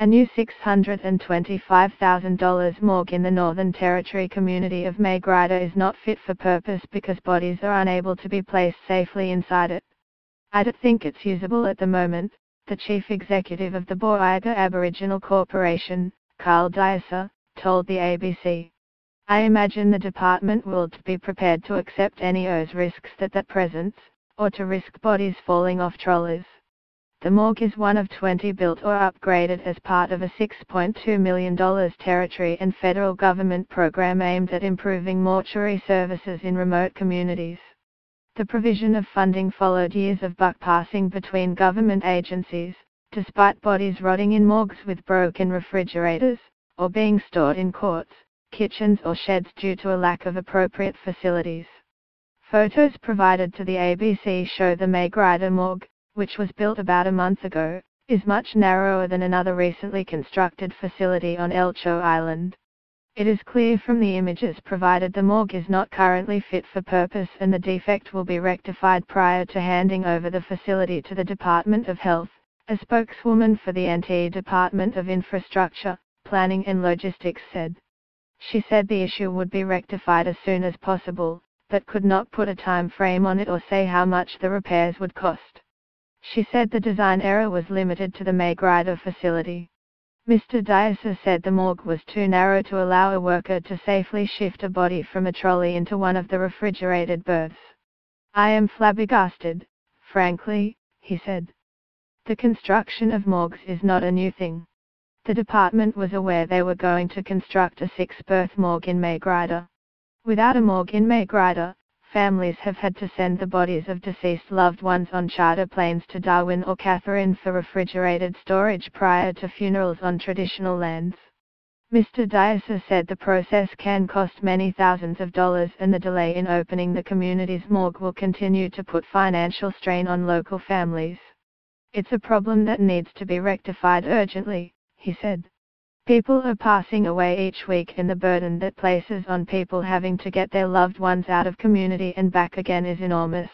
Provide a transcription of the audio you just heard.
A new $625,000 morgue in the Northern Territory community of Maningrida is not fit for purpose because bodies are unable to be placed safely inside it. "I don't think it's usable at the moment," the chief executive of the Bawinanga Aboriginal Corporation, Carl Dyason, told the ABC. "I imagine the department will be prepared to accept any risks that presents, or to risk bodies falling off trolleys." The morgue is one of 20 built or upgraded as part of a $6.2 million territory and federal government program aimed at improving mortuary services in remote communities. The provision of funding followed years of buck passing between government agencies, despite bodies rotting in morgues with broken refrigerators, or being stored in courts, kitchens or sheds due to a lack of appropriate facilities. Photos provided to the ABC show the Maningrida morgue, which was built about a month ago, is much narrower than another recently constructed facility on Elcho Island. It is clear from the images provided the morgue is not currently fit for purpose and the defect will be rectified prior to handing over the facility to the Department of Health. A spokeswoman for the NT Department of Infrastructure, Planning and Logistics said. She said the issue would be rectified as soon as possible, but could not put a time frame on it or say how much the repairs would cost. She said the design error was limited to the Maningrida facility. Mr. Dyason said the morgue was too narrow to allow a worker to safely shift a body from a trolley into one of the refrigerated berths. "I am flabbergasted, frankly," he said. The construction of morgues is not a new thing. The department was aware they were going to construct a six-berth morgue in Maningrida. Without a morgue in Maningrida, families have had to send the bodies of deceased loved ones on charter planes to Darwin or Katherine for refrigerated storage prior to funerals on traditional lands. Mr. Dyason said the process can cost many thousands of dollars and the delay in opening the community's morgue will continue to put financial strain on local families. "It's a problem that needs to be rectified urgently," he said. "People are passing away each week and the burden that places on people having to get their loved ones out of community and back again is enormous."